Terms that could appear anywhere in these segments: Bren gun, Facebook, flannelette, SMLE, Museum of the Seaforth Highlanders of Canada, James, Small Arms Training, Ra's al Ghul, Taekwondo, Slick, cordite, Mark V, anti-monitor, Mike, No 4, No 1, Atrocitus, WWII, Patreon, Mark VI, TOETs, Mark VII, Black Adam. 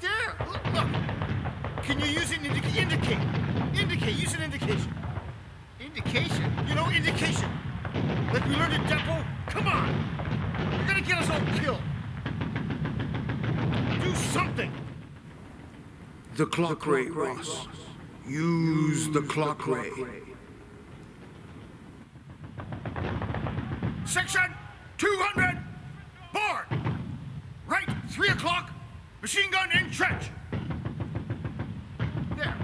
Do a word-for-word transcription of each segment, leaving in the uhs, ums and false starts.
there. Look, look. Can you use it to indi indicate? Indicate. Use an indication. Indication? You know, indication. Like we learned at depot. Come on. You're gonna get us all killed. Do something. The clock ray, Ross. Use the clock ray. Section two hundred, board. Right, three o'clock. Machine gun in trench. There.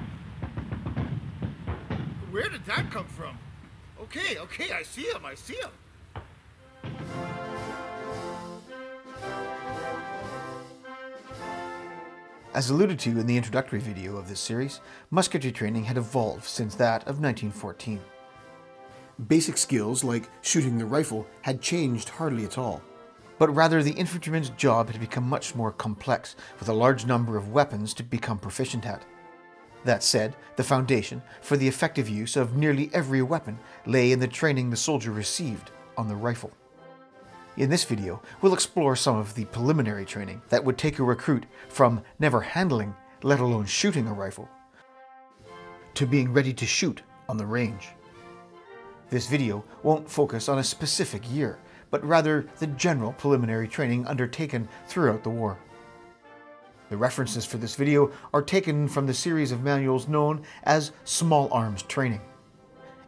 Where did that come from? Okay, okay, I see him, I see him. As alluded to in the introductory video of this series, musketry training had evolved since that of nineteen fourteen. Basic skills like shooting the rifle had changed hardly at all. But rather, the infantryman's job had become much more complex, with a large number of weapons to become proficient at. That said, the foundation for the effective use of nearly every weapon lay in the training the soldier received on the rifle. In this video, we'll explore some of the preliminary training that would take a recruit from never handling, let alone shooting a rifle, to being ready to shoot on the range. This video won't focus on a specific year, but rather the general preliminary training undertaken throughout the war. The references for this video are taken from the series of manuals known as Small Arms Training.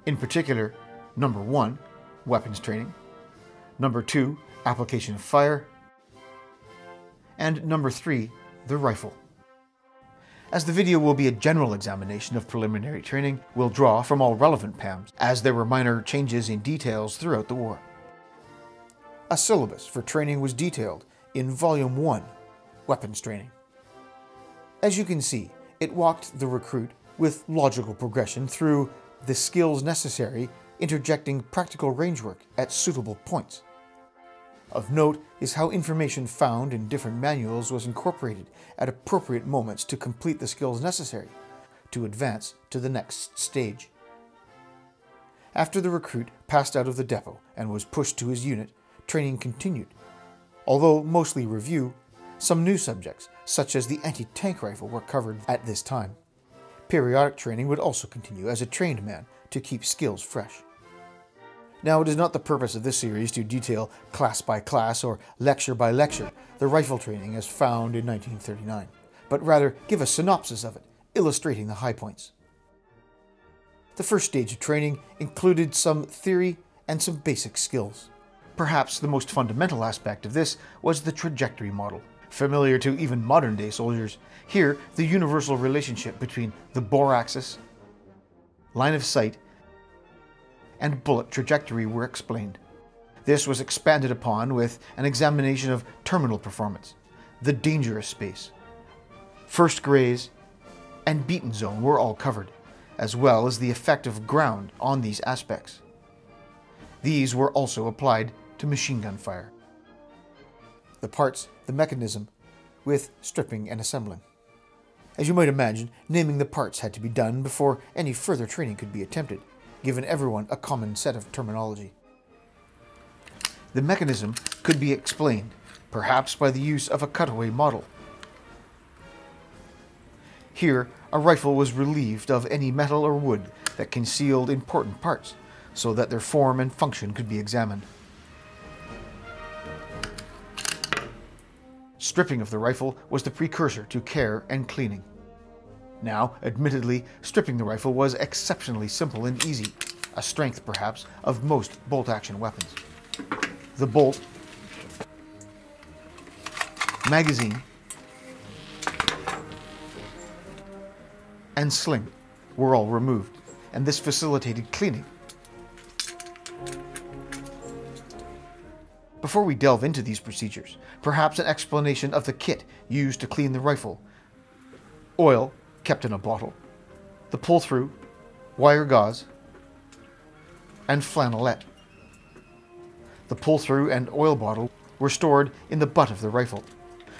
In particular, number one, Weapons Training, number two, Application of Fire, and number three, the rifle. As the video will be a general examination of preliminary training, we'll draw from all relevant P A Ms, as there were minor changes in details throughout the war. A syllabus for training was detailed in Volume one, Weapons Training. As you can see, it walked the recruit with logical progression through the skills necessary, interjecting practical range work at suitable points. Of note is how information found in different manuals was incorporated at appropriate moments to complete the skills necessary to advance to the next stage. After the recruit passed out of the depot and was pushed to his unit, training continued. Although mostly review, some new subjects, such as the anti-tank rifle, were covered at this time. Periodic training would also continue as a trained man to keep skills fresh. Now, it is not the purpose of this series to detail class by class or lecture by lecture the rifle training as found in nineteen thirty-nine, but rather give a synopsis of it, illustrating the high points. The first stage of training included some theory and some basic skills. Perhaps the most fundamental aspect of this was the trajectory model, familiar to even modern-day soldiers. Here, the universal relationship between the bore axis, line of sight, and bullet trajectory were explained. This was expanded upon with an examination of terminal performance, the dangerous space, first graze, and beaten zone were all covered, as well as the effect of ground on these aspects. These were also applied to machine gun fire. The parts, the mechanism, with stripping and assembling. As you might imagine, naming the parts had to be done before any further training could be attempted, given everyone a common set of terminology. The mechanism could be explained, perhaps by the use of a cutaway model. Here, a rifle was relieved of any metal or wood that concealed important parts, so that their form and function could be examined. Stripping of the rifle was the precursor to care and cleaning. Now, admittedly, stripping the rifle was exceptionally simple and easy, a strength, perhaps, of most bolt-action weapons. The bolt, magazine, and sling were all removed, and this facilitated cleaning. Before we delve into these procedures, perhaps an explanation of the kit used to clean the rifle. Oil kept in a bottle, the pull-through, wire gauze, and flannelette. The pull-through and oil bottle were stored in the butt of the rifle,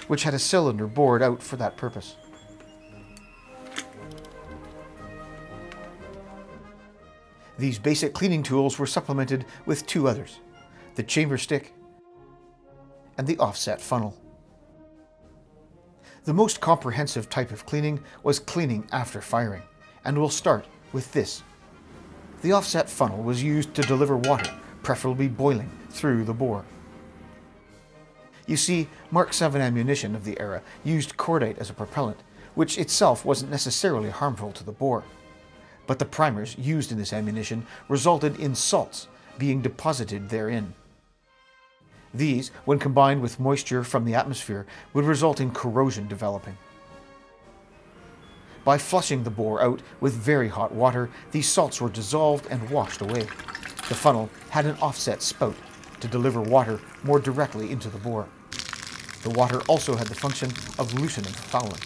which had a cylinder bored out for that purpose. These basic cleaning tools were supplemented with two others, the chamber stick and the offset funnel. The most comprehensive type of cleaning was cleaning after firing, and we'll start with this. The offset funnel was used to deliver water, preferably boiling, through the bore. You see, Mark seven ammunition of the era used cordite as a propellant, which itself wasn't necessarily harmful to the bore. But the primers used in this ammunition resulted in salts being deposited therein. These, when combined with moisture from the atmosphere, would result in corrosion developing. By flushing the bore out with very hot water, these salts were dissolved and washed away. The funnel had an offset spout to deliver water more directly into the bore. The water also had the function of loosening the fouling.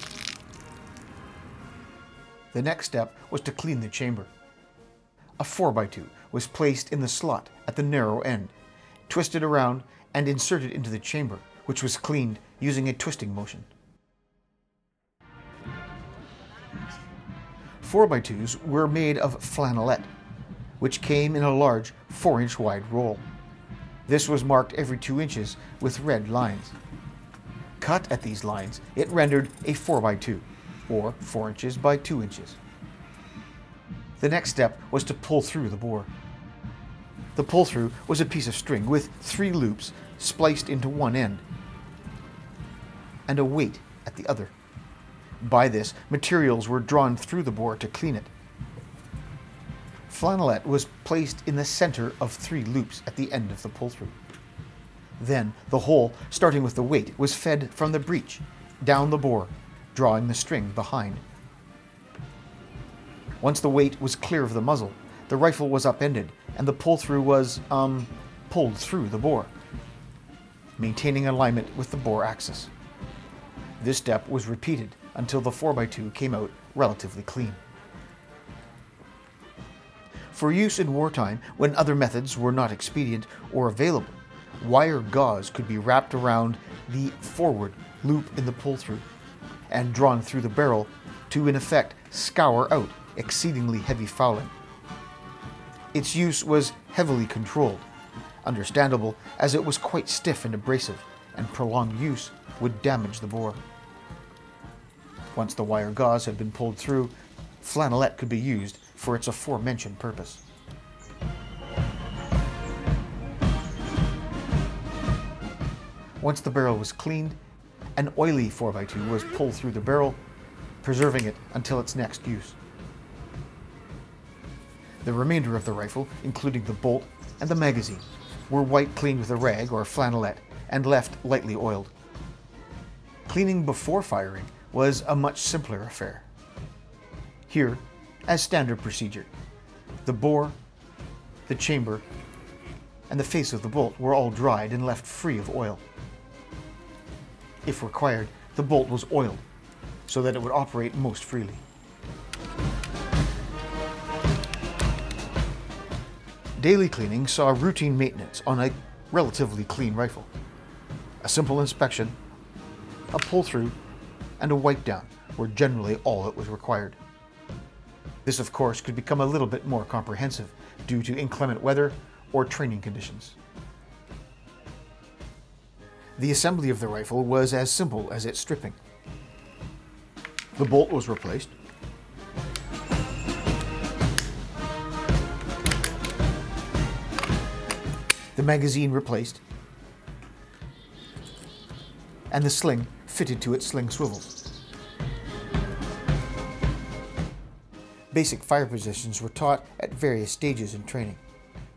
The next step was to clean the chamber. A four by two was placed in the slot at the narrow end, twisted around and inserted into the chamber, which was cleaned using a twisting motion. four by twos were made of flannelette, which came in a large four inch wide roll. This was marked every two inches with red lines. Cut at these lines, it rendered a four by two, or four inches by two inches. The next step was to pull through the bore. The pull-through was a piece of string with three loops spliced into one end and a weight at the other. By this, materials were drawn through the bore to clean it. Flannelette was placed in the center of three loops at the end of the pull-through. Then, the hole, starting with the weight, was fed from the breech down the bore, drawing the string behind. Once the weight was clear of the muzzle, the rifle was upended, and the pull-through was, um, pulled through the bore, maintaining alignment with the bore axis. This step was repeated until the four by two came out relatively clean. For use in wartime, when other methods were not expedient or available, wire gauze could be wrapped around the forward loop in the pull-through and drawn through the barrel to, in effect, scour out exceedingly heavy fouling. Its use was heavily controlled, understandable as it was quite stiff and abrasive, and prolonged use would damage the bore. Once the wire gauze had been pulled through, flannelette could be used for its aforementioned purpose. Once the barrel was cleaned, an oily four by two was pulled through the barrel, preserving it until its next use. The remainder of the rifle, including the bolt and the magazine, were wiped clean with a rag or flannelette and left lightly oiled. Cleaning before firing was a much simpler affair. Here, as standard procedure, the bore, the chamber, and the face of the bolt were all dried and left free of oil. If required, the bolt was oiled so that it would operate most freely. Daily cleaning saw routine maintenance on a relatively clean rifle, a simple inspection, a pull-through, and a wipe-down were generally all that was required. This, of course, could become a little bit more comprehensive due to inclement weather or training conditions. The assembly of the rifle was as simple as its stripping. The bolt was replaced. The magazine replaced, and the sling fitted to its sling swivel. Basic fire positions were taught at various stages in training.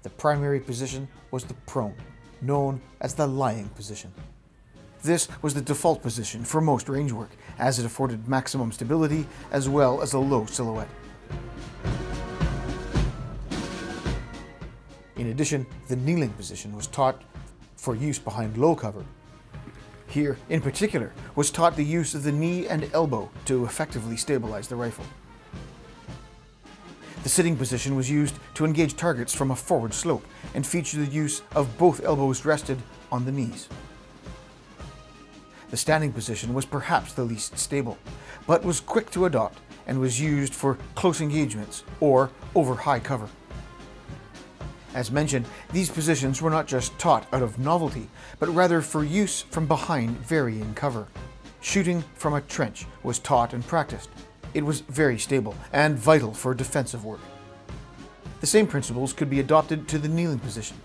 The primary position was the prone, known as the lying position. This was the default position for most range work, as it afforded maximum stability as well as a low silhouette. In addition, the kneeling position was taught for use behind low cover. Here, in particular, was taught the use of the knee and elbow to effectively stabilize the rifle. The sitting position was used to engage targets from a forward slope and featured the use of both elbows rested on the knees. The standing position was perhaps the least stable, but was quick to adopt and was used for close engagements or over high cover. As mentioned, these positions were not just taught out of novelty, but rather for use from behind varying cover, shooting from a trench was taught and practiced. It was very stable and vital for defensive work. The same principles could be adopted to the kneeling position,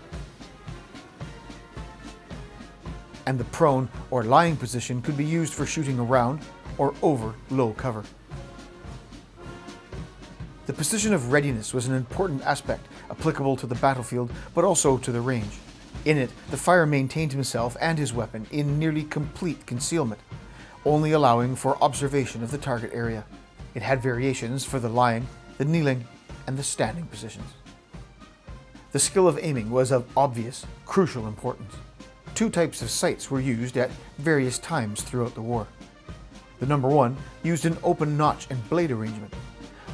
and the prone or lying position could be used for shooting around or over low cover. The position of readiness was an important aspect applicable to the battlefield but also to the range. In it, the fire maintained himself and his weapon in nearly complete concealment, only allowing for observation of the target area. It had variations for the lying, the kneeling, and the standing positions. The skill of aiming was of obvious, crucial importance. Two types of sights were used at various times throughout the war. The number one used an open notch and blade arrangement,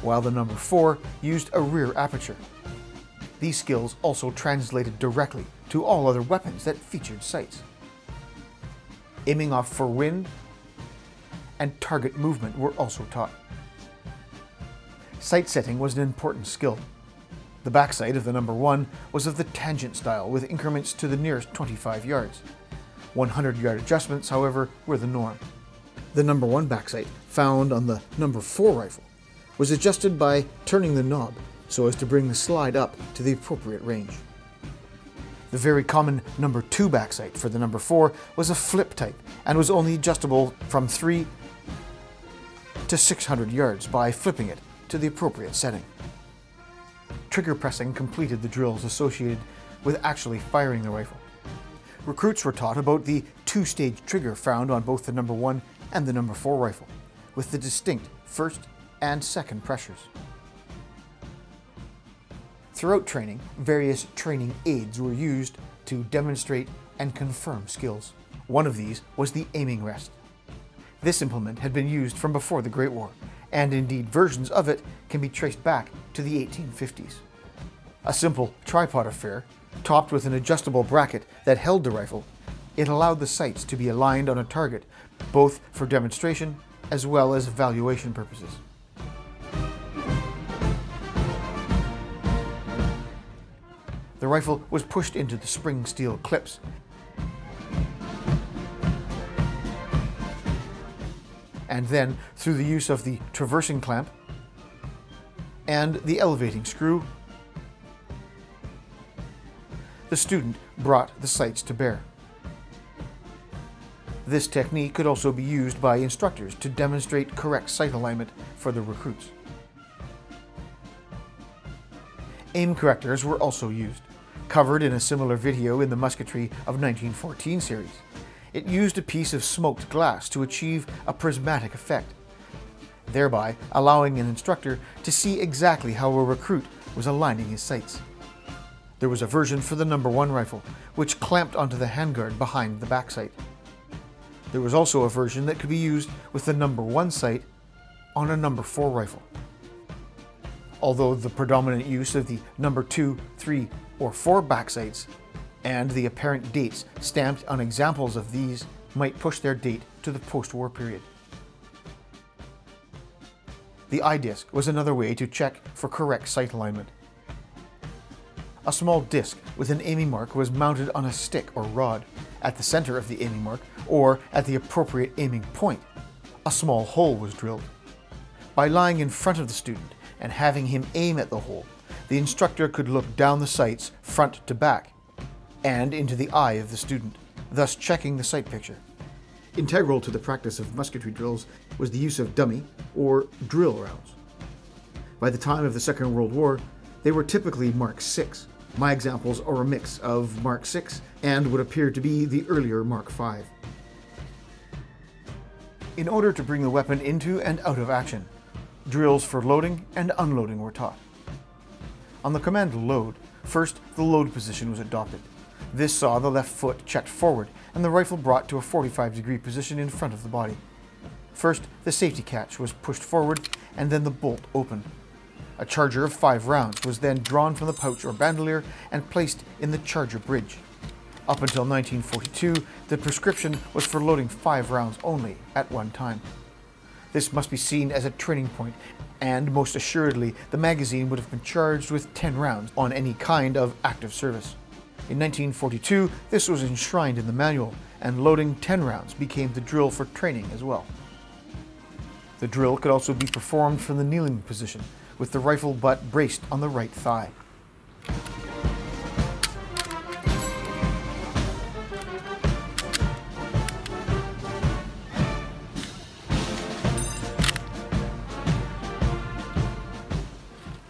while the number four used a rear aperture. These skills also translated directly to all other weapons that featured sights. Aiming off for wind and target movement were also taught. Sight setting was an important skill. The backside of the number one was of the tangent style with increments to the nearest twenty-five yards. one hundred yard adjustments, however, were the norm. The number one backside, found on the number four rifle, was adjusted by turning the knob so as to bring the slide up to the appropriate range. The very common number two backside for the number four was a flip type and was only adjustable from three to six hundred yards by flipping it to the appropriate setting. Trigger pressing completed the drills associated with actually firing the rifle. Recruits were taught about the two-stage trigger found on both the number one and the number four rifle, with the distinct first and second pressures. Throughout training, various training aids were used to demonstrate and confirm skills. One of these was the aiming rest. This implement had been used from before the Great War, and indeed versions of it can be traced back to the eighteen fifties. A simple tripod affair, topped with an adjustable bracket that held the rifle, it allowed the sights to be aligned on a target, both for demonstration as well as evaluation purposes. The rifle was pushed into the spring steel clips, and then through the use of the traversing clamp and the elevating screw, the student brought the sights to bear. This technique could also be used by instructors to demonstrate correct sight alignment for the recruits. Aim correctors were also used, covered in a similar video in the musketry of nineteen fourteen series. It used a piece of smoked glass to achieve a prismatic effect, thereby allowing an instructor to see exactly how a recruit was aligning his sights. There was a version for the number one rifle, which clamped onto the handguard behind the back sight. There was also a version that could be used with the number one sight on a number four rifle. Although the predominant use of the number two, three, or four back sights and the apparent dates stamped on examples of these might push their date to the post-war period. The eye disc was another way to check for correct sight alignment. A small disc with an aiming mark was mounted on a stick or rod. At the center of the aiming mark, or at the appropriate aiming point, a small hole was drilled. By lying in front of the student and having him aim at the hole, the instructor could look down the sights front to back and into the eye of the student, thus checking the sight picture. Integral to the practice of musketry drills was the use of dummy or drill rounds. By the time of the Second World War, they were typically Mark six. My examples are a mix of Mark six and would appear to be the earlier Mark five. In order to bring the weapon into and out of action, drills for loading and unloading were taught. On the command load, first the load position was adopted. This saw the left foot checked forward and the rifle brought to a forty-five degree position in front of the body. First, the safety catch was pushed forward and then the bolt opened. A charger of five rounds was then drawn from the pouch or bandolier and placed in the charger bridge. Up until nineteen forty-two, the prescription was for loading five rounds only at one time. This must be seen as a training point, and most assuredly the magazine would have been charged with ten rounds on any kind of active service. In nineteen forty-two, this was enshrined in the manual, and loading ten rounds became the drill for training as well. The drill could also be performed from the kneeling position, with the rifle butt braced on the right thigh.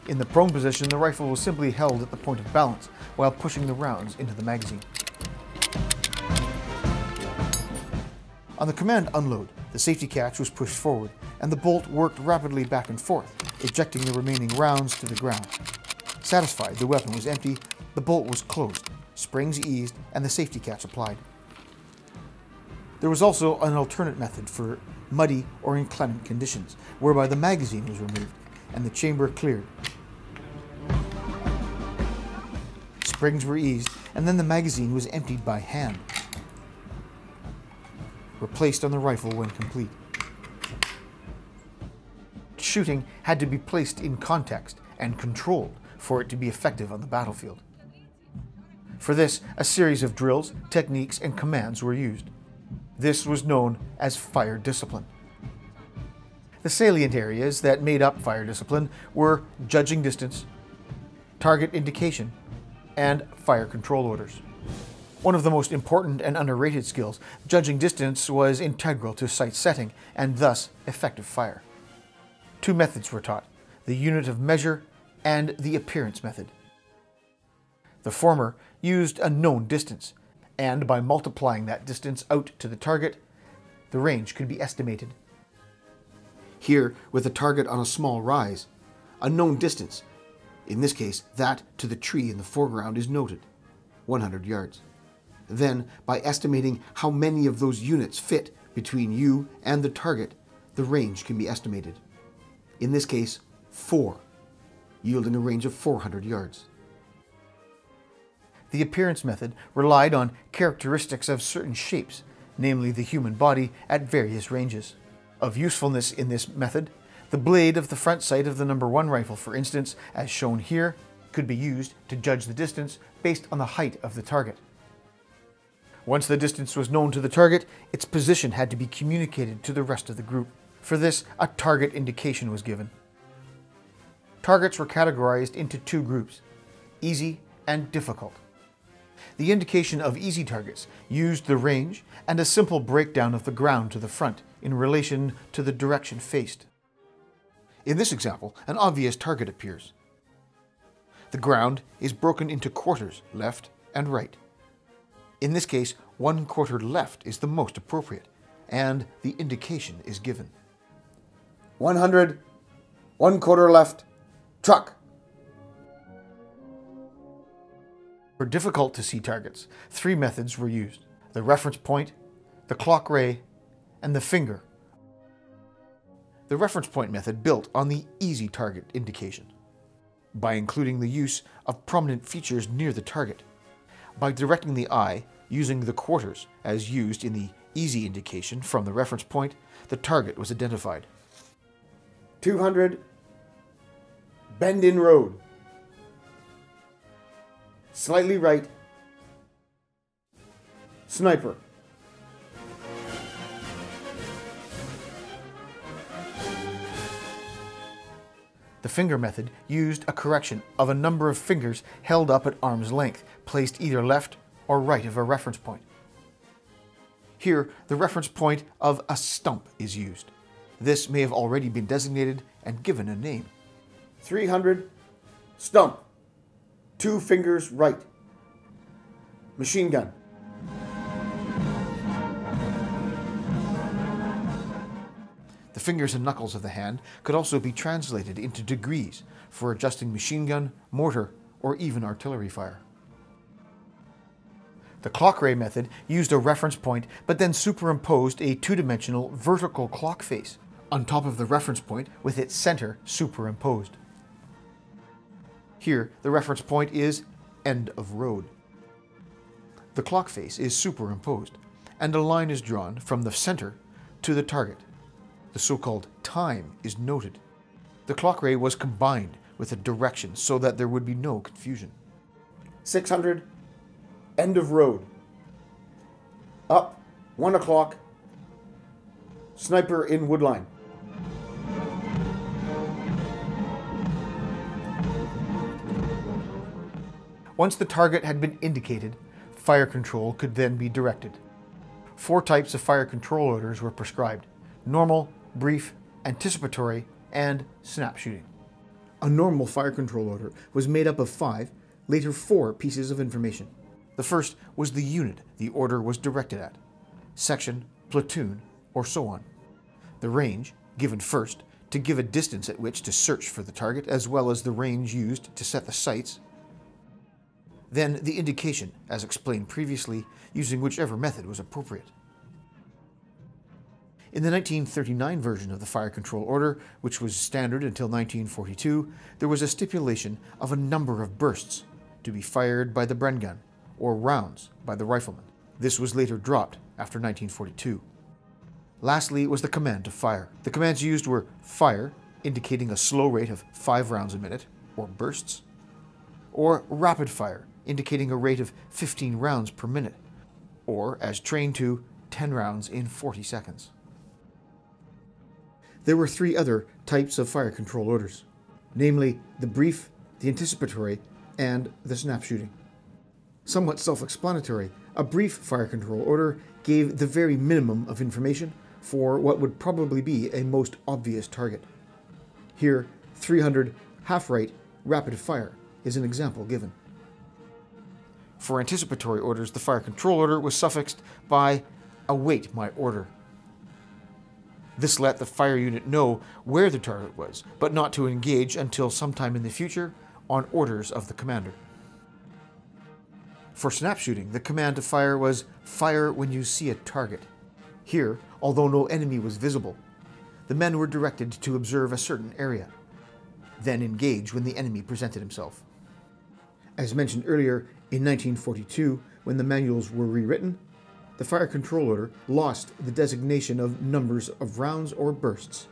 In the prone position, the rifle was simply held at the point of balance while pushing the rounds into the magazine. On the command unload, the safety catch was pushed forward and the bolt worked rapidly back and forth, ejecting the remaining rounds to the ground. Satisfied the weapon was empty, the bolt was closed, springs eased, and the safety catch applied. There was also an alternate method for muddy or inclement conditions, whereby the magazine was removed and the chamber cleared. Springs were eased, and then the magazine was emptied by hand, replaced on the rifle when complete. Shooting had to be placed in context and controlled for it to be effective on the battlefield. For this, a series of drills, techniques, and commands were used. This was known as fire discipline. The salient areas that made up fire discipline were judging distance, target indication, and fire control orders. One of the most important and underrated skills, judging distance was integral to sight setting and thus effective fire. Two methods were taught, the unit of measure and the appearance method. The former used a known distance, and by multiplying that distance out to the target, the range could be estimated. Here, with a target on a small rise, a known distance, in this case, that to the tree in the foreground is noted, one hundred yards. Then, by estimating how many of those units fit between you and the target, the range can be estimated. In this case, four, yielding a range of four hundred yards. The appearance method relied on characteristics of certain shapes, namely the human body at various ranges. Of usefulness in this method, the blade of the front sight of the number one rifle, for instance, as shown here, could be used to judge the distance based on the height of the target. Once the distance was known to the target, its position had to be communicated to the rest of the group. For this, a target indication was given. Targets were categorized into two groups, easy and difficult. The indication of easy targets used the range and a simple breakdown of the ground to the front in relation to the direction faced. In this example, an obvious target appears. The ground is broken into quarters, left and right. In this case, one quarter left is the most appropriate, and the indication is given. one hundred, one quarter left, truck. For difficult to see targets, three methods were used: the reference point, the clock ray, and the finger. The reference point method built on the easy target indication by including the use of prominent features near the target, by directing the eye using the quarters as used in the easy indication from the reference point, the target was identified. two hundred, Bend In Road, slightly right, sniper. The finger method used a correction of a number of fingers held up at arm's length, placed either left or right of a reference point. Here, the reference point of a stump is used. This may have already been designated and given a name. three hundred, stump, two fingers right, machine gun. The fingers and knuckles of the hand could also be translated into degrees for adjusting machine gun, mortar, or even artillery fire. The clock ray method used a reference point but then superimposed a two-dimensional vertical clock face on top of the reference point with its center superimposed. Here, the reference point is end of road. The clock face is superimposed and a line is drawn from the center to the target. The so-called time is noted. The clock ray was combined with a direction so that there would be no confusion. six hundred, end of road. Up, one o'clock, sniper in woodline. Once the target had been indicated, fire control could then be directed. Four types of fire control orders were prescribed: normal, brief, anticipatory, and snap shooting. A normal fire control order was made up of five, later four pieces of information. The first was the unit the order was directed at: section, platoon, or so on. The range, given first, to give a distance at which to search for the target, as well as the range used to set the sights. Then the indication, as explained previously, using whichever method was appropriate. In the nineteen thirty-nine version of the fire control order, which was standard until nineteen forty-two, there was a stipulation of a number of bursts to be fired by the Bren gun, or rounds by the rifleman. This was later dropped after nineteen forty-two. Lastly was the command to fire. The commands used were fire, indicating a slow rate of five rounds a minute, or bursts, or rapid fire, indicating a rate of fifteen rounds per minute, or, as trained to, ten rounds in forty seconds. There were three other types of fire control orders, namely the brief, the anticipatory, and the snap shooting. Somewhat self-explanatory, a brief fire control order gave the very minimum of information for what would probably be a most obvious target. Here, three hundred half-right rapid fire is an example given. For anticipatory orders, the fire control order was suffixed by "await my order." This let the fire unit know where the target was, but not to engage until sometime in the future on orders of the commander. For snap shooting, the command to fire was "fire when you see a target." Here, although no enemy was visible, the men were directed to observe a certain area, then engage when the enemy presented himself. As mentioned earlier, in nineteen forty-two, when the manuals were rewritten, the fire control order lost the designation of numbers of rounds or bursts,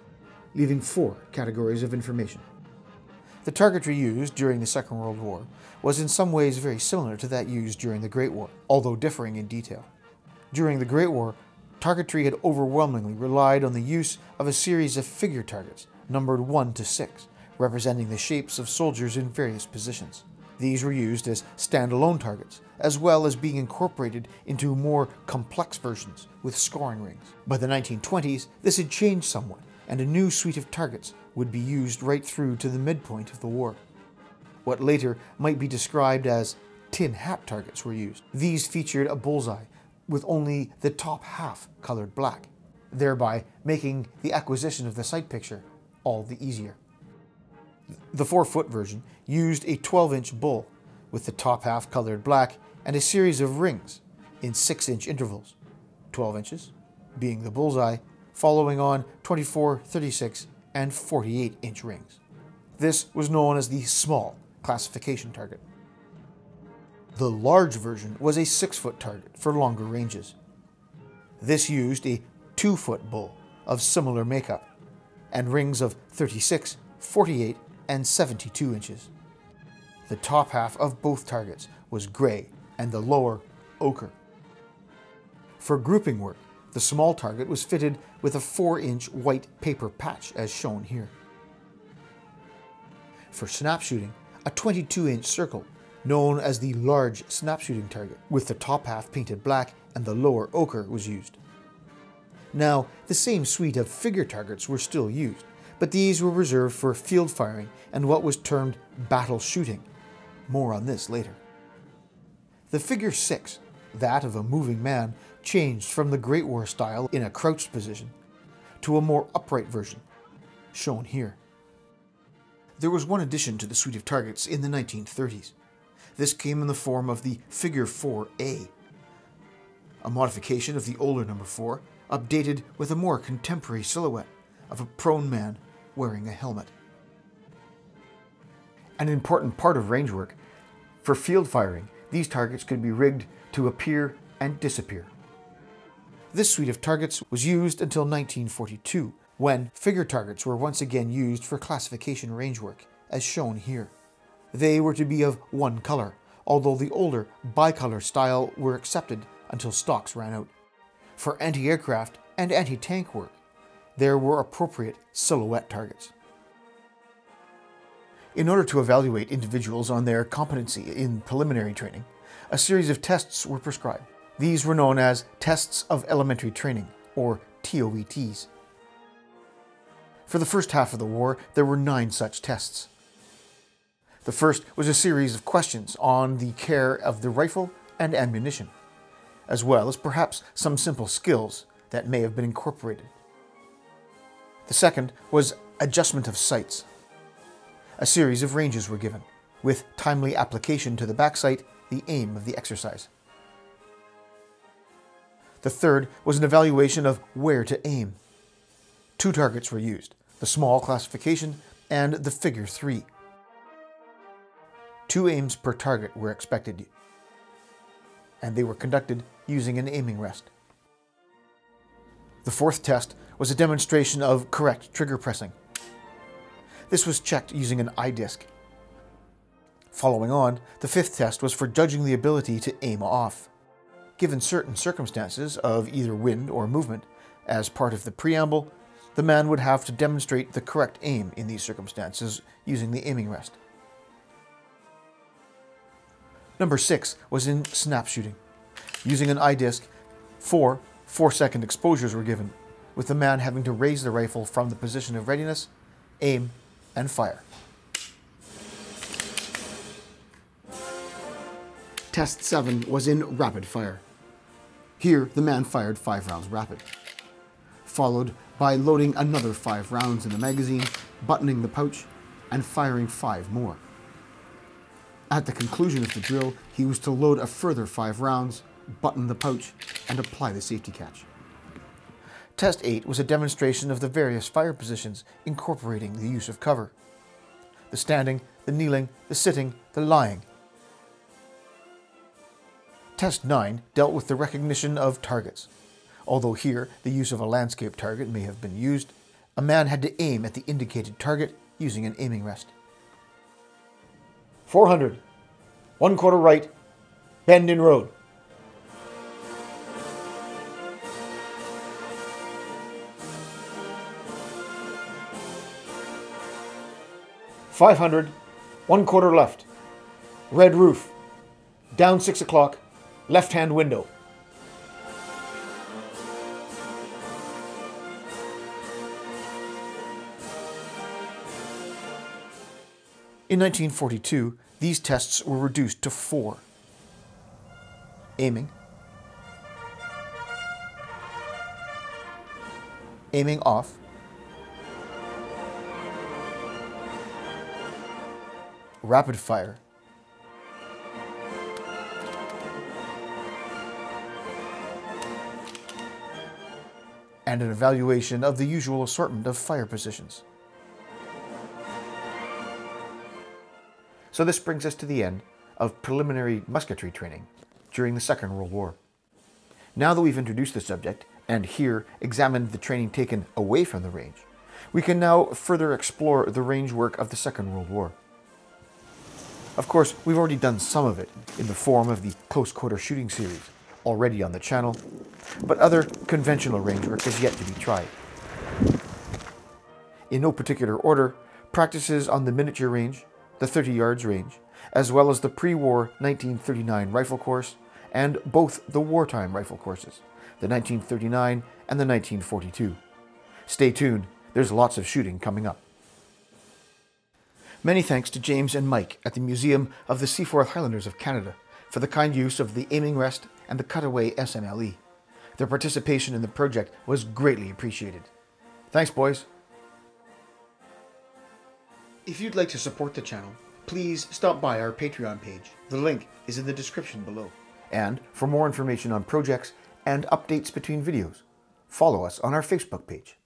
leaving four categories of information. The targetry used during the Second World War was in some ways very similar to that used during the Great War, although differing in detail. During the Great War, targetry had overwhelmingly relied on the use of a series of figure targets, numbered one to six, representing the shapes of soldiers in various positions. These were used as standalone targets, as well as being incorporated into more complex versions with scoring rings. By the nineteen twenties, this had changed somewhat, and a new suite of targets would be used right through to the midpoint of the war. What later might be described as tin hat targets were used. These featured a bullseye with only the top half colored black, thereby making the acquisition of the sight picture all the easier. The four-foot version used a twelve-inch bull with the top half colored black and a series of rings in six-inch intervals, twelve inches being the bullseye, following on twenty-four, thirty-six, and forty-eight-inch rings. This was known as the small classification target. The large version was a six-foot target for longer ranges. This used a two-foot bull of similar makeup and rings of thirty-six, forty-eight, and seventy-two inches. The top half of both targets was gray and the lower ochre. For grouping work, the small target was fitted with a four-inch white paper patch as shown here. For snap shooting, a twenty-two-inch circle known as the large snap shooting target with the top half painted black and the lower ochre was used. Now, the same suite of figure targets were still used, but these were reserved for field firing and what was termed battle shooting. More on this later. The figure six, that of a moving man, changed from the Great War style in a crouched position to a more upright version, shown here. There was one addition to the suite of targets in the nineteen thirties. This came in the form of the figure four A, a modification of the older number four, updated with a more contemporary silhouette of a prone man wearing a helmet. An important part of range work, for field firing, these targets could be rigged to appear and disappear. This suite of targets was used until nineteen forty-two, when figure targets were once again used for classification range work, as shown here. They were to be of one color, although the older bicolor style were accepted until stocks ran out. For anti-aircraft and anti-tank work, there were appropriate silhouette targets. In order to evaluate individuals on their competency in preliminary training, a series of tests were prescribed. These were known as Tests of Elementary Training, or T O E Ts. For the first half of the war, there were nine such tests. The first was a series of questions on the care of the rifle and ammunition, as well as perhaps some simple skills that may have been incorporated. The second was adjustment of sights. A series of ranges were given, with timely application to the back sight, the aim of the exercise. The third was an evaluation of where to aim. Two targets were used, the small classification and the figure three. Two aims per target were expected, and they were conducted using an aiming rest. The fourth test was a demonstration of correct trigger pressing. This was checked using an eye disc. Following on, the fifth test was for judging the ability to aim off. Given certain circumstances of either wind or movement, as part of the preamble, the man would have to demonstrate the correct aim in these circumstances using the aiming rest. Number six was in snap shooting. Using an eye disc, four four-second exposures were given, with the man having to raise the rifle from the position of readiness, aim, and fire. Test seven was in rapid fire. Here, the man fired five rounds rapid, followed by loading another five rounds in the magazine, buttoning the pouch, and firing five more. At the conclusion of the drill, he was to load a further five rounds, button the pouch, and apply the safety catch. Test eight was a demonstration of the various fire positions incorporating the use of cover. The standing, the kneeling, the sitting, the lying. Test nine dealt with the recognition of targets. Although here the use of a landscape target may have been used, a man had to aim at the indicated target using an aiming rest. four hundred, one quarter right, bend in road. five hundred, one quarter left, red roof, down six o'clock, left hand window. In nineteen forty-two, these tests were reduced to four. Aiming. Aiming off. Rapid fire. And an evaluation of the usual assortment of fire positions. So this brings us to the end of preliminary musketry training during the Second World War. Now that we've introduced the subject, and here examined the training taken away from the range, we can now further explore the range work of the Second World War. Of course, we've already done some of it in the form of the close quarter shooting series, already on the channel, but other conventional range work is yet to be tried. In no particular order, practices on the miniature range, the thirty yards range, as well as the pre-war nineteen thirty-nine rifle course and both the wartime rifle courses, the nineteen thirty-nine and the nineteen forty-two. Stay tuned, there's lots of shooting coming up. Many thanks to James and Mike at the Museum of the Seaforth Highlanders of Canada for the kind use of the aiming rest and the cutaway S M L E. Their participation in the project was greatly appreciated. Thanks, boys. If you'd like to support the channel, please stop by our Patreon page. The link is in the description below. And for more information on projects and updates between videos, follow us on our Facebook page.